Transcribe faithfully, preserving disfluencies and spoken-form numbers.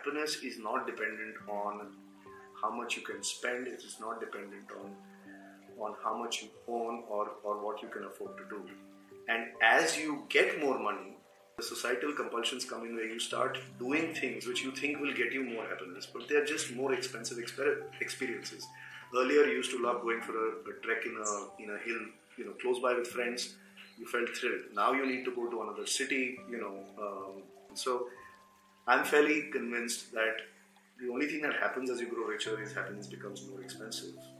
happiness is not dependent on how much you can spend. It is not dependent on on how much you own or, or what you can afford to do. And as you get more money, the societal compulsions come in where you start doing things which you think will get you more happiness, but they are just more expensive exper- experiences. Earlier, you used to love going for a, a trek in a, in a hill, you know, close by with friends. You felt thrilled. Now you need to go to another city, you know. Um, so I'm fairly convinced that the only thing that happens as you grow richer is happiness becomes more expensive.